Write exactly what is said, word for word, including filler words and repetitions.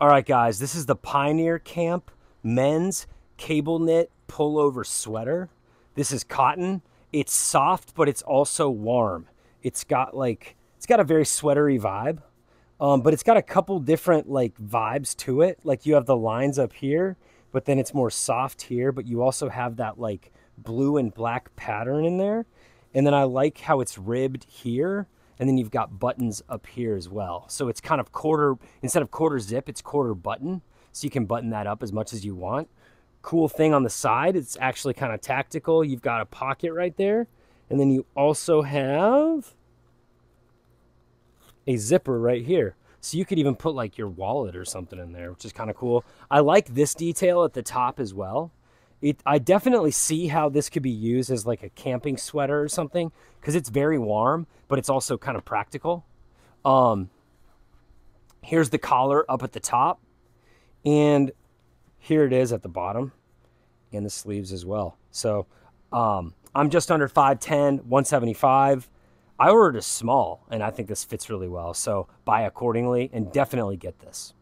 All right, guys, this is the Pioneer Camp men's cable knit pullover sweater. This is cotton. It's soft, but it's also warm. It's got like, it's got a very sweatery vibe, um, but it's got a couple different like vibes to it. Like you have the lines up here, but then it's more soft here, but you also have that like blue and black pattern in there. And then I like how it's ribbed here. And then you've got buttons up here as well. So it's kind of quarter, instead of quarter zip, it's quarter button. So you can button that up as much as you want. Cool thing on the side, it's actually kind of tactical. You've got a pocket right there. And then you also have a zipper right here. So you could even put like your wallet or something in there, which is kind of cool. I like this detail at the top as well. It, I definitely see how this could be used as like a camping sweater or something, because it's very warm, but it's also kind of practical. Um, here's the collar up at the top, and here it is at the bottom, and the sleeves as well. So um, I'm just under five ten, one seventy-five. I ordered a small, and I think this fits really well. So buy accordingly and definitely get this.